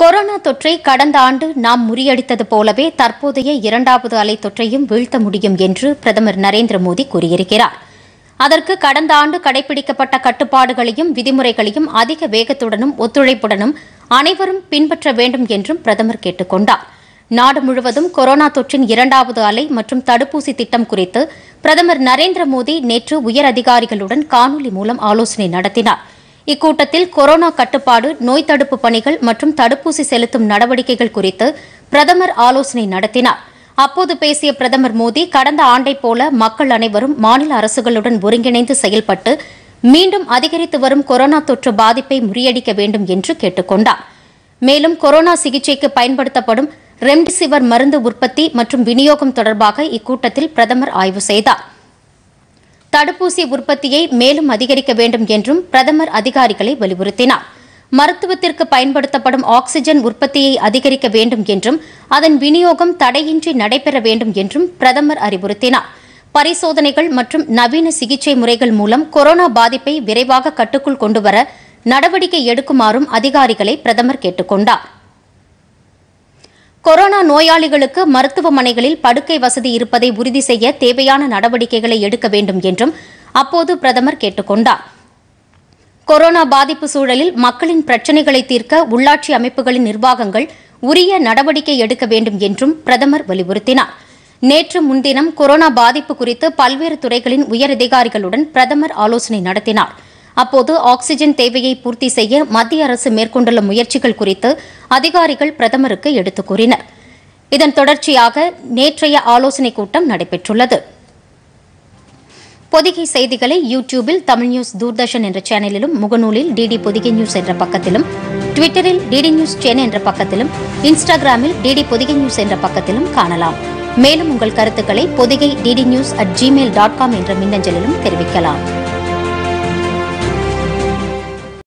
Corona தொற்றை கடந்த ஆண்டு நாம் முறியடித்தது போலவே தற்போதைய இரண்டாவது அலை தொற்றையும் வீழ்த்த முடியும் என்று பிரதமர் நரேந்திர மோடி கூறியிருக்கிறார். அதற்கு கடந்த ஆண்டு கடைபிடிக்கப்பட்ட கட்டுப்பாடுகளையும் விதிமுறைகளையும் அதிக வேகத்துடனும் ஒத்துழைப்புடனும் அனைவரும் பின்பற்ற வேண்டும் என்றும் பிரதமர் கேட்டுக் கொண்டார். நாடு முழுவதும் கொரோனா தொற்றின் இரண்டாவது அலை மற்றும் தடுப்பூசி திட்டம் குறித்து பிரதமர் நரேந்திர மோடி நேற்று உயர் அதிகாரிகளுடன் காணொலி மூலம் ஆலோசனை நடத்தினார். இக்கூட்டத்தில் கொரோனா கட்டுப்பாடு, நோய் தடுப்பு பணிகள் மற்றும் தடுப்பூசி செலுத்தும் நடவடிக்கைகள் குறித்து பிரதமர் ஆலோசனை நடத்தினார். அப்போது பேசிய பிரதமர் மோடி, கடந்த ஆண்டைப் போல மக்கள் அனைவரும் மாநில அரசுகளுடன் ஒருங்கிணைந்து செயல்பட்டு மீண்டும் அதிகரித்து வரும் கொரோனா தொற்று பாதிப்பை முறியடிக்க வேண்டும் என்று கேட்டுக் கொண்டார். மேலும் கொரோனா சிகிச்சைக்கு பயன்படுத்தப்படும் ரெம்டெசிவர் மருந்து உற்பத்தி மற்றும் விநியோகம் தொடர்பாக இக்கூட்டத்தில் பிரதமர் ஆய்வு செய்தார். தடுப்பூசி உற்பத்தியை மேலும் அதிகரிக்க வேண்டும் என்றும் பிரதமர் அதிகாரிகளை வலியுறுத்தினார். மருத்துவத்திற்கு பயன்படுத்தப்படும் ஆக்ஸிஜன் உற்பத்தியை அதிகரிக்க வேண்டும் என்றும் அதன் விநியோகம் தடையின்றி நடைபெற வேண்டும் என்றும் பிரதமர் அறிவுறுத்தினார். பரிசோதனைகள் மற்றும் நவீன சிகிச்சை முறைகள் மூலம் கொரோனா பாதிப்பை விரைவாக கட்டுக்குள் கொண்டுவர நடவடிக்கை எடுக்குமாறும் அதிகாரிகளை பிரதமர் கேட்டுக் கொண்டார். கொரோனா நோயாளிகளுக்கு மருத்துவமனைகளில் படுக்கை வசதி இருப்பதை உறுதி செய்ய தேவையான நடவடிக்கைகளை எடுக்க வேண்டும் என்றும் அப்போது பிரதமர் கேட்டுக் கொண்டார். கொரோனா பாதிப்பு சூழலில் மக்களின் பிரச்சினைகளை தீர்க்க உள்ளாட்சி அமைப்புகளின் நிர்வாகங்கள் உரிய நடவடிக்கை எடுக்க வேண்டும் என்றும் பிரதமர் வலியுறுத்தினார். நேற்று முன்தினம் கொரோனா பாதிப்பு குறித்து பல்வேறு துறைகளின் உயரதிகாரிகளுடன் பிரதமர் ஆலோசனை நடத்தினார். அப்போது ஆக்ஸிஜன் தேவையை பூர்த்தி செய்ய மத்திய அரசு மேற்கொண்டுள்ள முயற்சிகள் குறித்து அதிகாரிகள் பிரதமருக்கு எடுத்துக் கூறினர். இதன் தொடர்ச்சியாக நேற்றைய ஆலோசனைக் கூட்டம் நடைபெற்றுள்ளது. பொதிகை செய்திகளை யூடியூபில் தமிழ் நியூஸ் தூர்தர்ஷன் என்ற சேனலிலும், முகநூலில் டிடி பொதிகை நியூஸ் என்ற பக்கத்திலும், ட்விட்டரில் டிடி நியூஸ் சென்னை என்ற பக்கத்திலும், இன்ஸ்டாகிராமில் டிடி பொதிகை நியூஸ் என்ற பக்கத்திலும் காணலாம். மேலும் உங்கள் கருத்துக்களை பொதிகை DD News@gmail.com என்ற மின்னஞ்சலிலும் தெரிவிக்கலாம்.